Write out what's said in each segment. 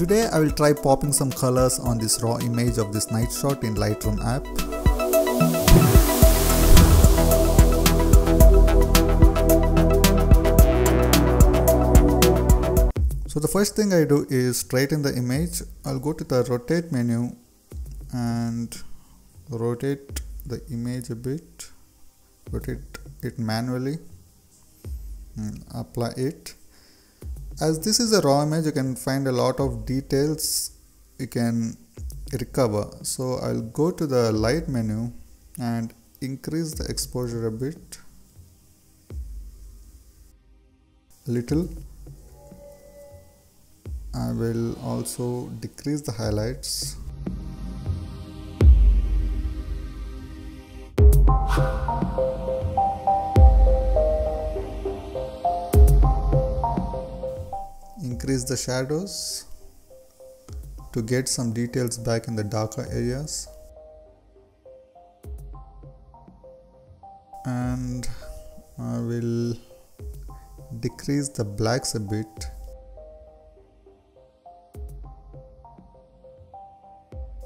Today I will try popping some colors on this raw image of this night shot in Lightroom app. So the first thing I do is straighten the image. I'll go to the rotate menu and rotate the image a bit, rotate it manually and apply it. As this is a raw image, you can find a lot of details you can recover. So I'll go to the light menu and increase the exposure a bit, a little. I will also decrease the highlights. Increase the shadows to get some details back in the darker areas. And I will decrease the blacks a bit.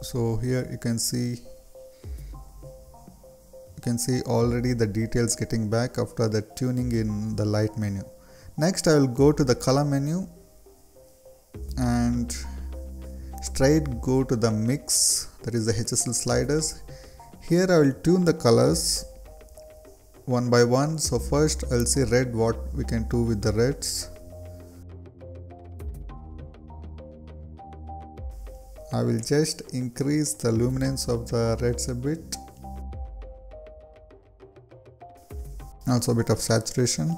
So here you can see already the details getting back after the tuning in the light menu. Next I will go to the color menu and straight go to the mix, that is the HSL sliders. Here I will tune the colors one by one. So first I will see red, what we can do with the reds. I will just increase the luminance of the reds a bit, also a bit of saturation.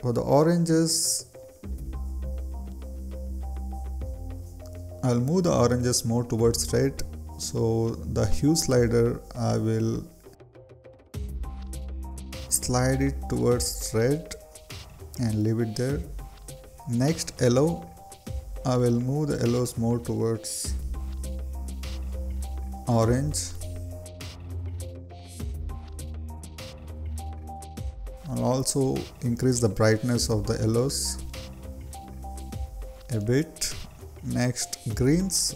For the oranges, I'll move the oranges more towards red, so the hue slider I will slide it towards red and leave it there. Next yellow, I will move the yellows more towards orange. I'll also increase the brightness of the yellows a bit. Next greens,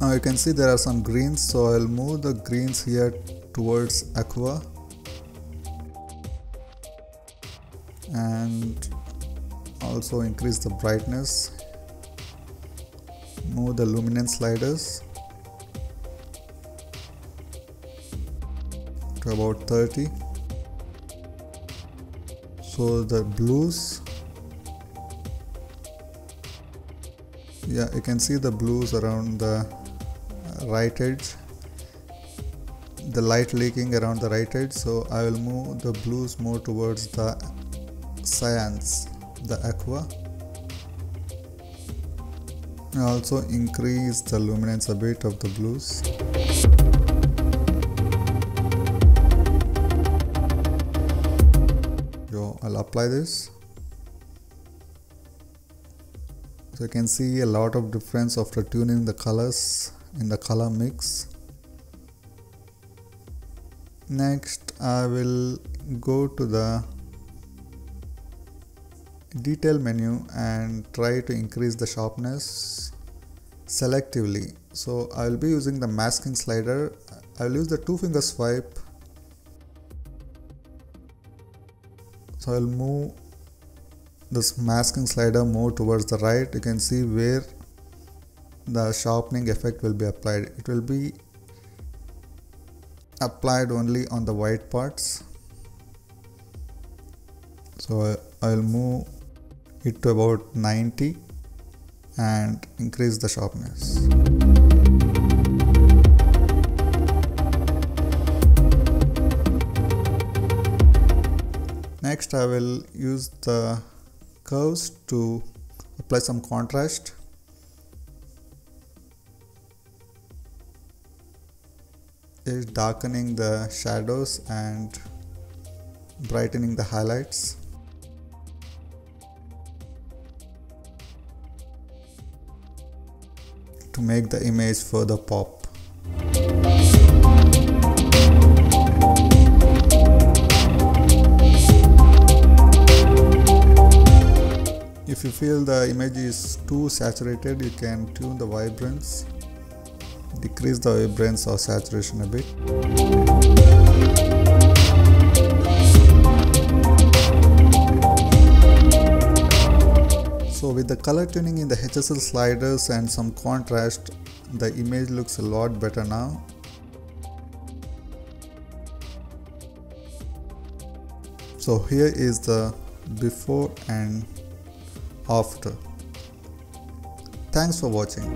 now you can see there are some greens, so I'll move the greens here towards aqua. And also increase the brightness, move the luminance sliders to about 30. So the blues, yeah, you can see the blues around the right edge, the light leaking around the right edge, so I will move the blues more towards the cyans, the aqua. I also increase the luminance a bit of the blues. So I'll apply this. So you can see a lot of difference after tuning the colors in the color mix. Next I will go to the detail menu and try to increase the sharpness selectively. So I will be using the masking slider. I will use the two-finger swipe. So I will move this masking slider more towards the right. You can see where the sharpening effect will be applied. It will be applied only on the white parts. So I will move it to about 90 and increase the sharpness. Next I will use the curves to apply some contrast. It's darkening the shadows and brightening the highlights. To make the image further pop. you feel the image is too saturated, you can tune the vibrance, decrease the vibrance or saturation a bit. So with the color tuning in the HSL sliders and some contrast, the image looks a lot better now. So here is the before and after. Thanks for watching.